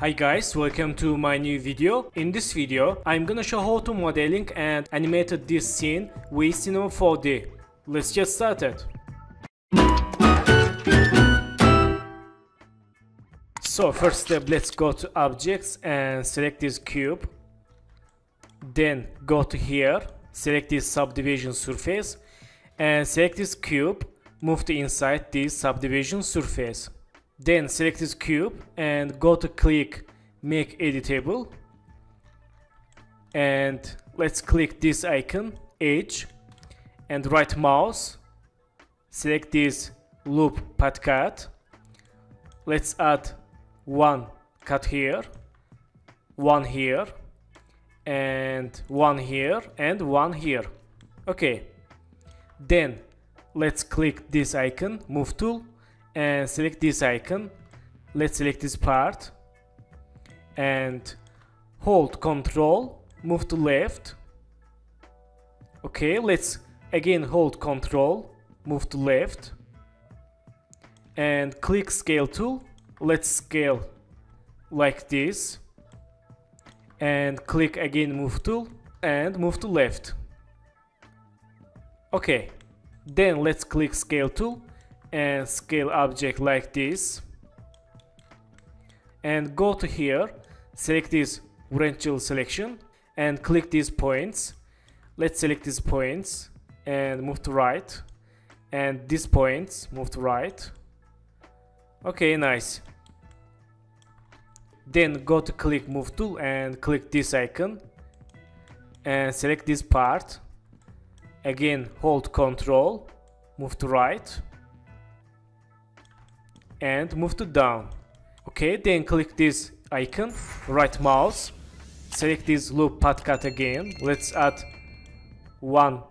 Hi guys, welcome to my new video. In this video, I'm gonna show how to modeling and animated this scene with Cinema 4D. Let's get started. So first step, let's go to Objects and select this cube. Then go to here, select this subdivision surface and select this cube, move to inside this subdivision surface. Then select this cube and go to click make editable and let's click this icon edge and right mouse, select this loop path cut. Let's add one cut here, one here and one here and one here. Okay, then let's click this icon move tool and select this icon. Let's select this part and hold Control, move to left. Okay, let's again hold Control, move to left and click scale tool. Let's scale like this and click again move tool and move to left. Okay, then let's click scale tool and scale object like this and go to here, select this wrenchel selection and click these points. Let's select these points and move to right and these points move to right. Okay, nice. Then go to click move tool and click this icon and select this part, again hold Control, move to right and move to down. Okay, then click this icon, right mouse, select this loop path cut again. Let's add one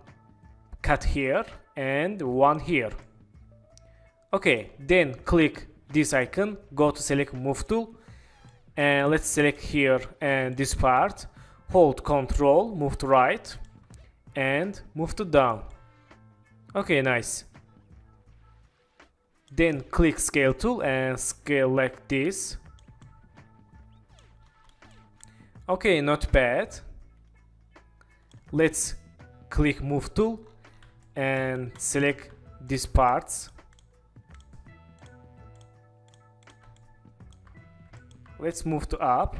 cut here and one here. Okay, then click this icon, go to select move tool and let's select here and this part, hold Control, move to right and move to down. Okay, nice. Then click scale tool and scale like this. Okay, not bad. Let's click move tool and select these parts. Let's move to up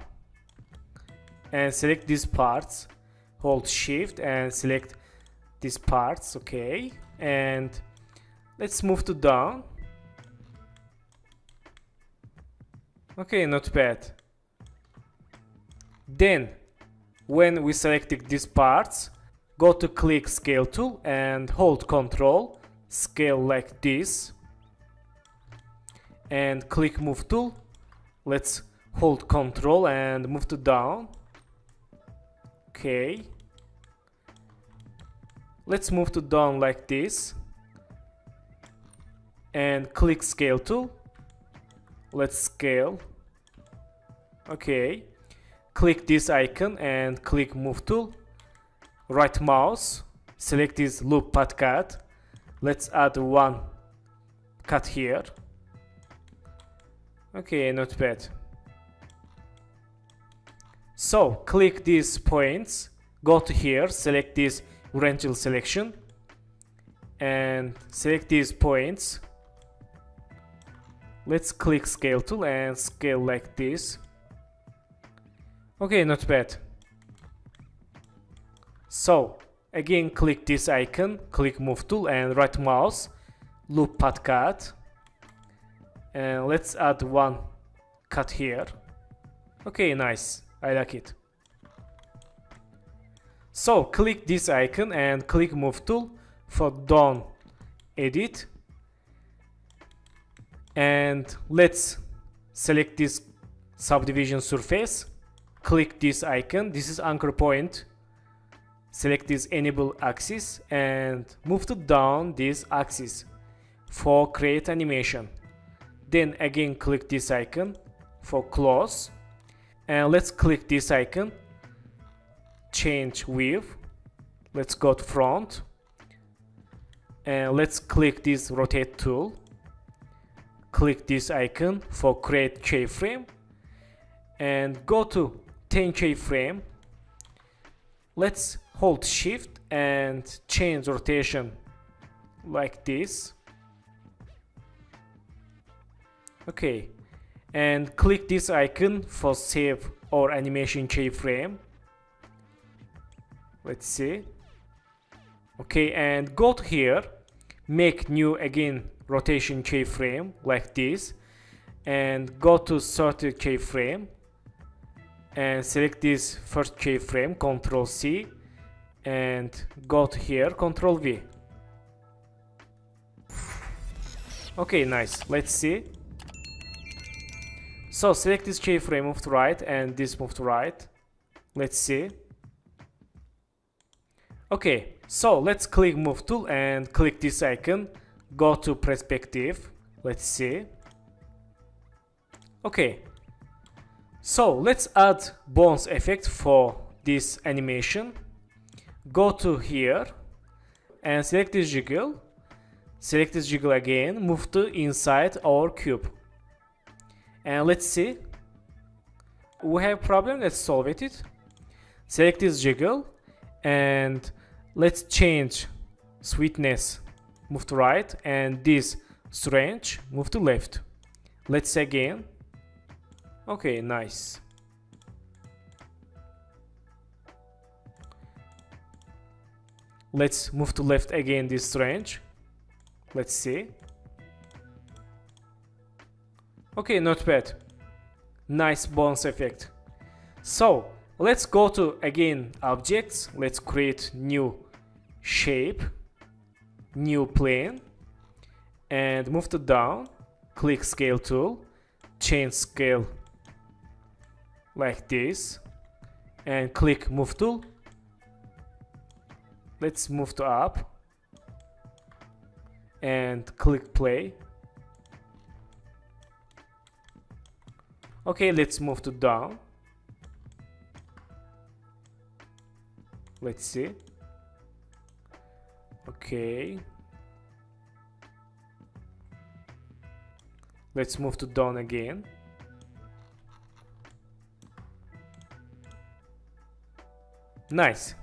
and select these parts, hold shift and select these parts. Okay, and let's move to down. Okay, not bad. Then when we selected these parts, go to click scale tool and hold Control, scale like this and click move tool. Let's hold Control and move to down. Okay, let's move to down like this and click scale tool. Let's scale. Okay, click this icon and click move tool, right mouse, select this loop path cut. Let's add one cut here. Okay, not bad. So click these points, go to here, select this wrenchel selection and select these points. Let's click scale tool and scale like this. Okay, not bad. So again click this icon, click move tool and right mouse, loop path cut and let's add one cut here. Okay, nice, I like it. So click this icon and click move tool for down edit and let's select this subdivision surface, click this icon, this is anchor point, select this enable axis and move to down this axis for create animation. Then again click this icon for close and let's click this icon, change width, let's go to front and let's click this rotate tool. Click this icon for create keyframe and go to 10K frame. Let's hold shift and change rotation like this. Okay, and click this icon for save or animation keyframe. Let's see. Okay, and go to here, make new again rotation keyframe like this, and go to 30 keyframe and select this first keyframe, Control C, and go to here, Control V. Okay, nice. Let's see. So select this keyframe, move to right, and this move to right. Let's see. Okay, so let's click move tool and click this icon, go to perspective. Let's see. Okay, so let's add bounce effect for this animation. Go to here and select this jiggle, select this jiggle again, move to inside our cube. And let's see, we have a problem, let's solve it. Select this jiggle and let's change sweetness, move to right, and this strange, move to left. Let's again. Okay, nice. Let's move to left again this strange. Let's see. Okay, not bad. Nice bounce effect. So let's go to again objects. Let's create new shape, new plane, and move to down. Click scale tool, change scale like this, and click move tool. Let's move to up and click play. Okay, let's move to down. Let's see. Okay. Let's move to down again. Nice.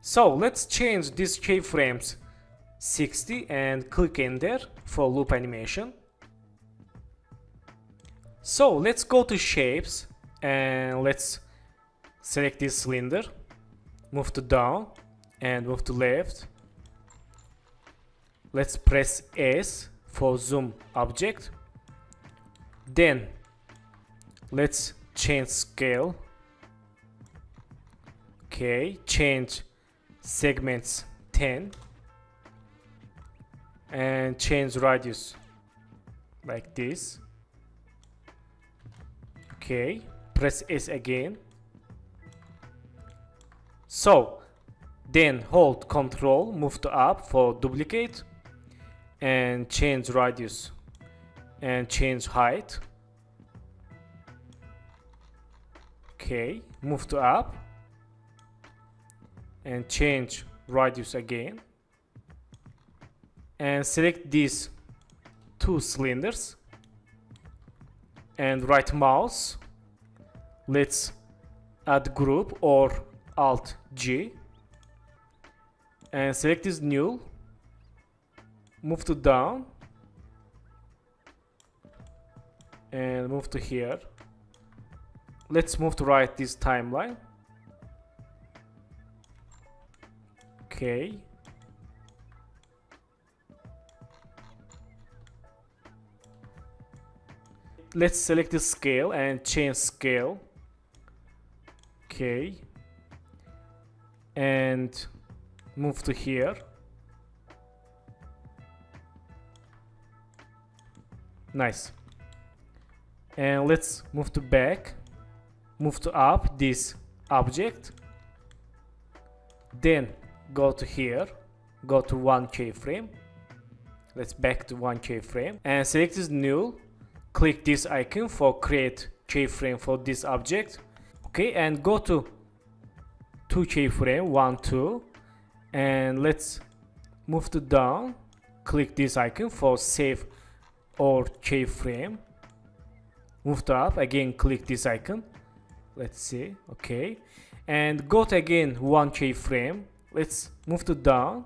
So let's change these keyframes 60 and click enter for loop animation. So let's go to shapes and let's select this cylinder, move to down and move to left. Let's press S for zoom object. Then let's change scale. Okay, change segments 10 and change radius like this. Okay, press S again. So then hold Control, move to up for duplicate and change radius and change height. Okay, move to up and change radius again, and select these two cylinders and right mouse. Let's add group or Alt G and select this null, move to down and move to here. Let's move to right this timeline. Okay, let's select the scale and change scale. Okay, and move to here. Nice. And let's move to back, move to up this object, then go to here, go to 1 keyframe. Let's back to 1 keyframe and select this null. Click this icon for create keyframe for this object. Okay, and go to 2 keyframe, 1, 2, and let's move to down. Click this icon for save or keyframe move to up, again click this icon, let's see, okay, and go to again 1K frame, let's move to down,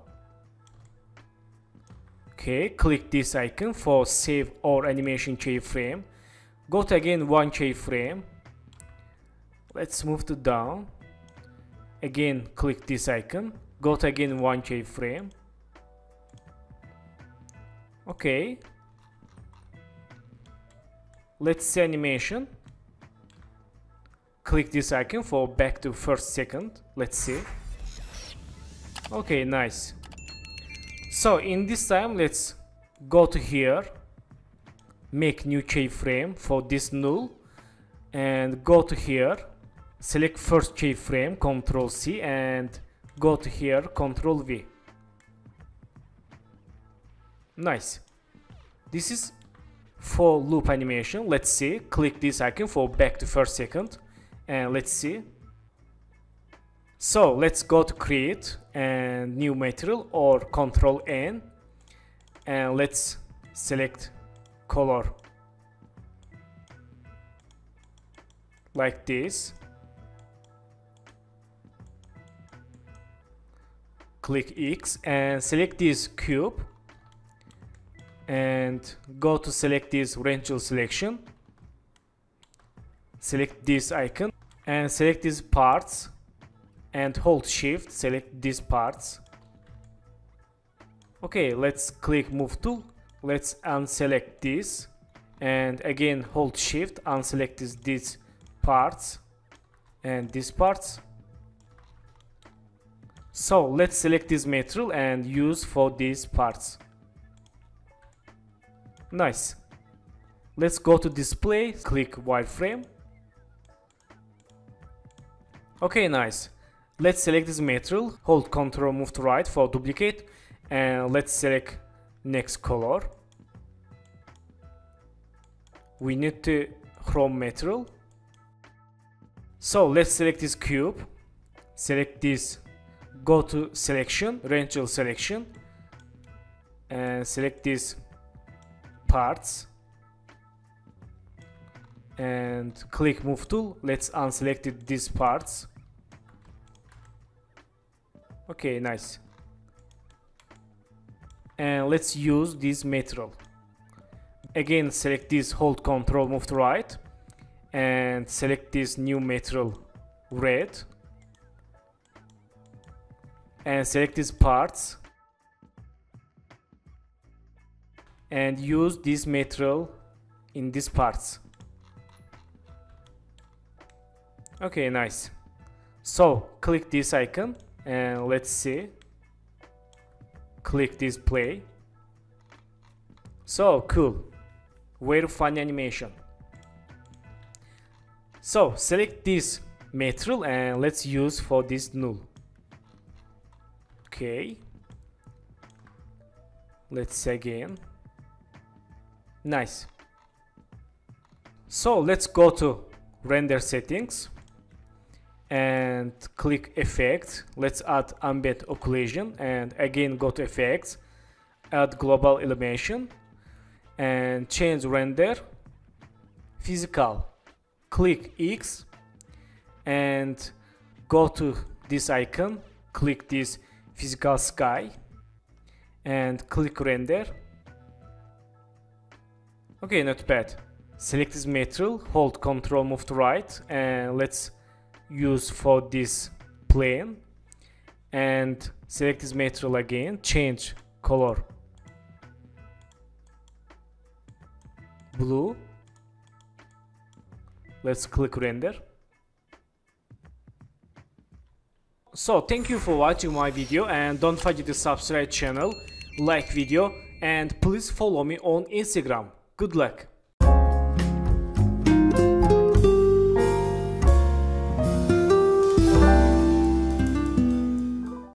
okay, click this icon for save or animation keyframe, go to again 1K frame, let's move to down, again click this icon, go to again 1K frame, okay, let's see animation, click this icon for back to first second, let's see, okay, nice. So in this time let's go to here, make new keyframe for this null, and go to here, select first keyframe, Ctrl C, and go to here, Ctrl V. Nice. This is for loop animation. Let's see, click this icon for back to first second, and let's see. So let's go to create and new material or Ctrl N, and let's select color like this, click X and select this cube and go to select this radial selection, select this icon and select these parts and hold shift, select these parts, okay, let's click move tool, let's unselect this and again hold shift, unselect these parts and these parts. So let's select this material and use for these parts. Nice. Let's go to display, click wireframe. Okay, nice. Let's select this material, hold Ctrl, move to right for duplicate, and let's select next color. We need to chrome material. So let's select this cube, select this, go to selection, radial selection, and select this parts and click move tool, let's unselect these parts, okay, nice, and let's use this material again, select this, hold Ctrl, move to right and select this new material red and select these parts and use this material in these parts. Okay, nice. So click this icon and let's see, click this play. So cool, very fun animation. So select this material and let's use for this null. Okay, let's see again. Nice. So let's go to render settings and click effects, let's add ambient occlusion and again go to effects, add global illumination and change render physical, click X and go to this icon, click this physical sky and click render. Okay, not bad. Select this material, hold Ctrl, move to right and let's use for this plane and select this material again, change color blue, let's click render. So thank you for watching my video and don't forget to subscribe channel, like video and please follow me on Instagram. Good luck!